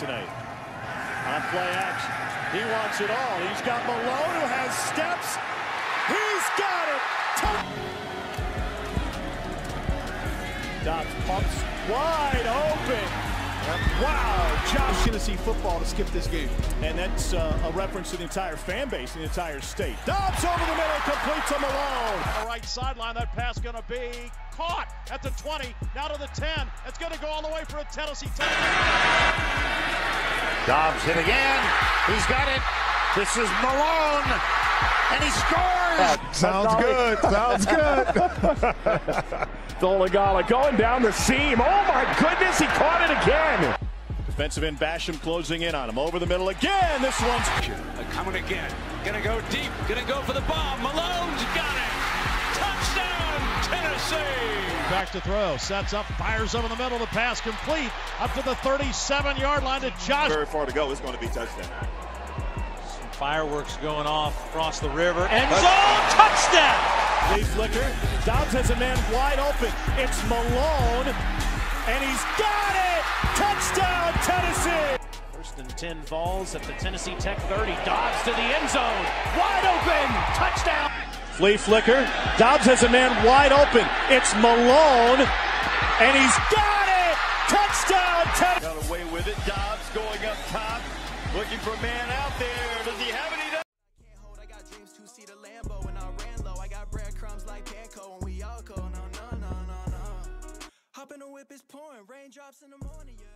tonight on play action. He wants it all. He's got Malone, who has steps. He's got it. Dobbs pumps wide open. Wow, Josh. Tennessee football to skip this game. And that's a reference to the entire fan base in the entire state. Dobbs over the middle, complete to Malone. On the right sideline, that pass going to be caught at the 20, now to the 10. It's going to go all the way for a Tennessee Titan. Dobbs hit again. He's got it. This is Malone. And he scores! Sounds good, sounds good. Dolagala going down the seam. Oh my goodness, he caught it again. Defensive end Basham closing in on him. Over the middle again, this one's... Coming again, gonna go deep, gonna go for the bomb. Malone's got it! Touchdown, Tennessee! Back to throw, sets up, fires over the middle, the pass complete. Up to the 37-yard line to Josh. Very far to go, it's gonna be touchdown. Fireworks going off across the river. End zone, touchdown! They flicker. Dobbs has a man wide open. It's Malone, and he's got it! Touchdown, Tennessee! First and 10 falls at the Tennessee Tech 30. Dobbs to the end zone. Wide open, touchdown! Flea flicker. Dobbs has a man wide open. It's Malone, and he's got it! Touchdown, Tennessee! Got away with it. Dobbs going up top. Looking for a man out there. Does he have any? I can't hold. I got dreams to see the Lambo, and I ran low. I got breadcrumbs like panko, and we all go no. Hop in the whip, it's pouring raindrops in the morning. Yeah.